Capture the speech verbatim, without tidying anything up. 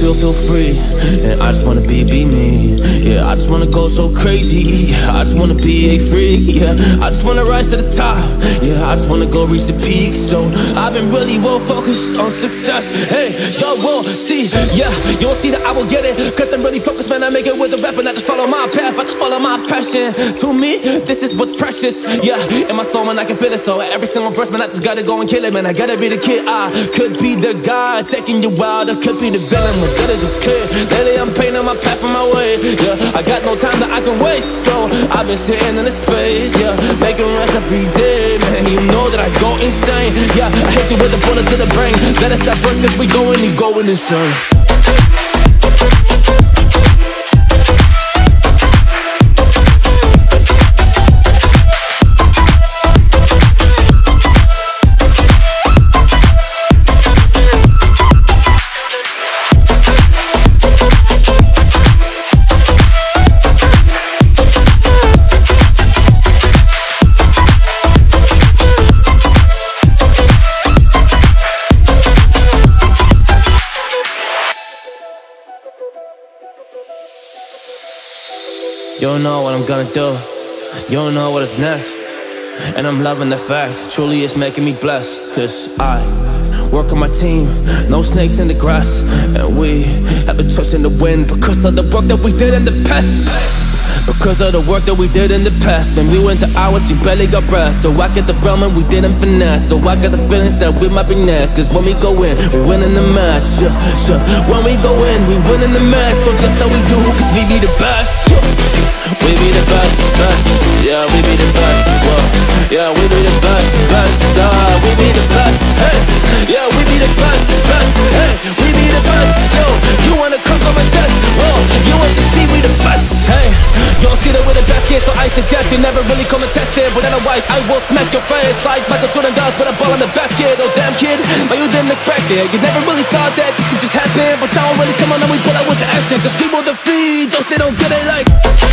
feel, feel free. And I just wanna be, be me. Yeah, I just wanna go so crazy. I just wanna be a freak. Yeah, I just wanna rise to the top. Yeah, I just wanna go reach the peak. So I've been really well focused on success. Hey, y'all will see. Yeah, you won't see that I will get it, cause I'm really focused, man. I make it with a rap and I just follow my path. I just follow my passion. To me, this is what's precious. Yeah, in my soul, man, I can feel it. So every single verse, man, I just gotta go and kill it, man. I gotta be the kid. I could be the guy taking you out, I could be the villain, but that is okay. Lately I'm painting my path on my way. Yeah, I got no time that I can waste. So I've been sitting in this space, yeah, making rest every day, man. You know that I go insane. Yeah, I hit you with a bullet to the brain. That is that verse, cause we going and going insane. You don't know what I'm gonna do, you don't know what is next. And I'm loving the fact, truly it's making me blessed. Cause I work on my team, no snakes in the grass. And we have a trust in the wind because of the work that we did in the past. Because of the work that we did in the past. When we went to hours, we barely got rest. So I get the realm and we didn't finesse. So I got the feelings that we might be next. Cause when we go in, we win in the match. Yeah, sure. When we go in, we win in the match. So that's how we do, cause we be the best. Yeah. We be the best, best, yeah, we be the best, whoa. Yeah, we be the best, best, uh, we be the best, hey. Yeah, we be the best, best, hey, we be the best, yo. You wanna come, come and test, whoa. You want to see we the best, hey. You don't see that we're the best, yeah, so I suggest you never really come and test it. But otherwise, I will smack your face like Michael Jordan does with a ball in the basket. Oh, damn, kid, man, you didn't expect it. You never really thought that this could just happen. But now I'm really coming and we pull out with the action. Cause people defeat those, they don't get it like...